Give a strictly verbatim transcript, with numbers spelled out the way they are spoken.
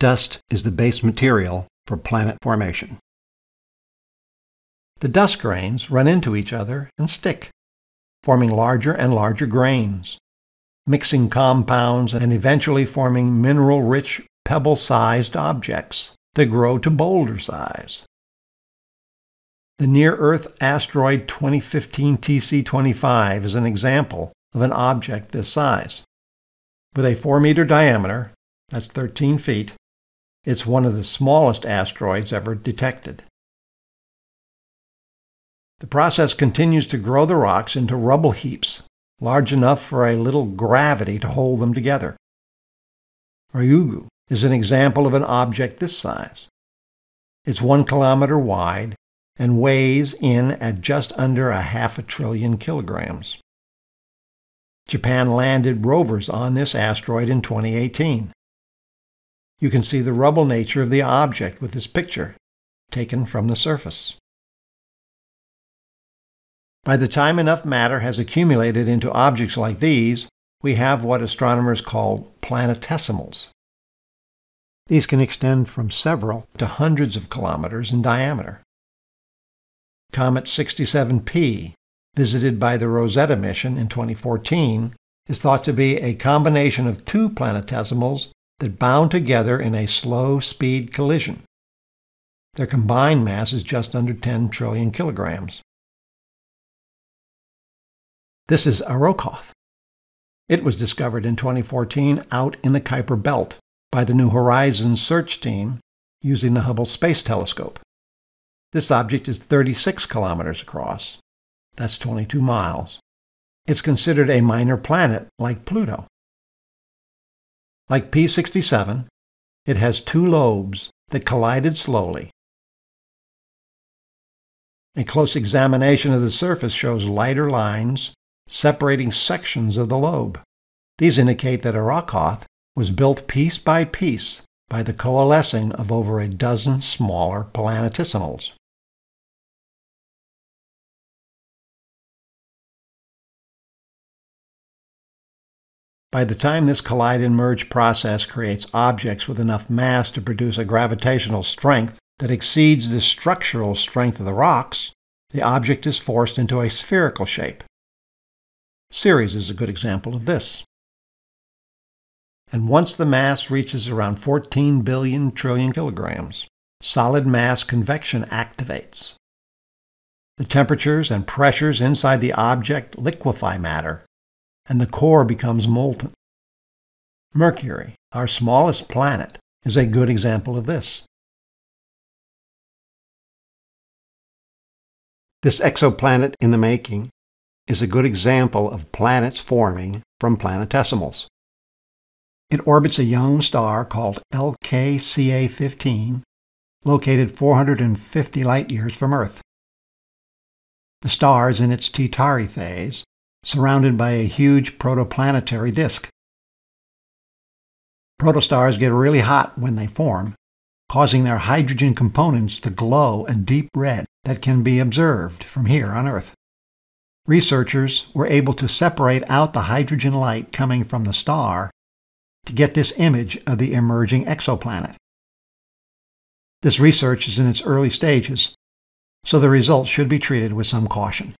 Dust is the base material for planet formation. The dust grains run into each other and stick, forming larger and larger grains, mixing compounds and eventually forming mineral-rich, pebble-sized objects that grow to boulder size. The near-Earth asteroid twenty fifteen T C twenty-five is an example of an object this size. With a four meter diameter, that's thirteen feet, it's one of the smallest asteroids ever detected. The process continues to grow the rocks into rubble heaps, large enough for a little gravity to hold them together. Ryugu is an example of an object this size. It's one kilometer wide and weighs in at just under a half a trillion kilograms. Japan landed rovers on this asteroid in twenty eighteen. You can see the rubble nature of the object with this picture, taken from the surface. By the time enough matter has accumulated into objects like these, we have what astronomers call planetesimals. These can extend from several to hundreds of kilometers in diameter. Comet sixty-seven P, visited by the Rosetta mission in twenty fourteen, is thought to be a combination of two planetesimals that bound together in a slow-speed collision. Their combined mass is just under ten trillion kilograms. This is Arrokoth. It was discovered in twenty fourteen out in the Kuiper Belt by the New Horizons search team using the Hubble Space Telescope. This object is thirty-six kilometers across. That's twenty-two miles. It's considered a minor planet like Pluto. Like P sixty-seven, it has two lobes that collided slowly. A close examination of the surface shows lighter lines separating sections of the lobe. These indicate that Arrokoth was built piece by piece by the coalescing of over a dozen smaller planetesimals. By the time this collide and merge process creates objects with enough mass to produce a gravitational strength that exceeds the structural strength of the rocks, the object is forced into a spherical shape. Ceres is a good example of this. And once the mass reaches around fourteen billion trillion kilograms, solid mass convection activates. The temperatures and pressures inside the object liquefy matter, and the core becomes molten. Mercury, our smallest planet, is a good example of this. This exoplanet in the making is a good example of planets forming from planetesimals. It orbits a young star called L K C A fifteen, located four hundred fifty light years from Earth. The star is in its T Tauri phase, surrounded by a huge protoplanetary disk. Protostars get really hot when they form, causing their hydrogen components to glow a deep red that can be observed from here on Earth. Researchers were able to separate out the hydrogen light coming from the star to get this image of the emerging exoplanet. This research is in its early stages, so the results should be treated with some caution.